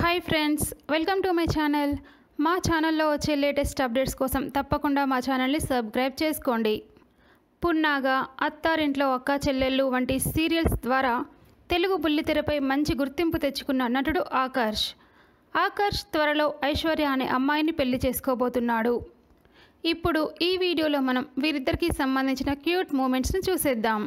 Hi friends, welcome to my channel. మా ఛానల్లో వచ్చే లేటెస్ట్ అప్డేట్స్ కోసం తప్పకుండా మా ఛానల్ని సబ్స్క్రైబ్ చేసుకోండి. పున్నాగా, అత్తారింట్లో అక్క చెల్లెళ్ళు వంటి సీరియల్స్ ద్వారా తెలుగు బుల్లితెరపై మంచి గుర్తింపు తెచ్చుకున్న నటుడు ఆకర్ష్. ఆకర్ష్ త్వరలో ఐశ్వర్య అనే అమ్మాయిని పెళ్లి చేసుకోబోతున్నాడు. ఇప్పుడు ఈ వీడియోలో మనం వీరిద్దరికీ సంబంధించిన క్యూట్ మూమెంట్స్ని చూసేద్దాం.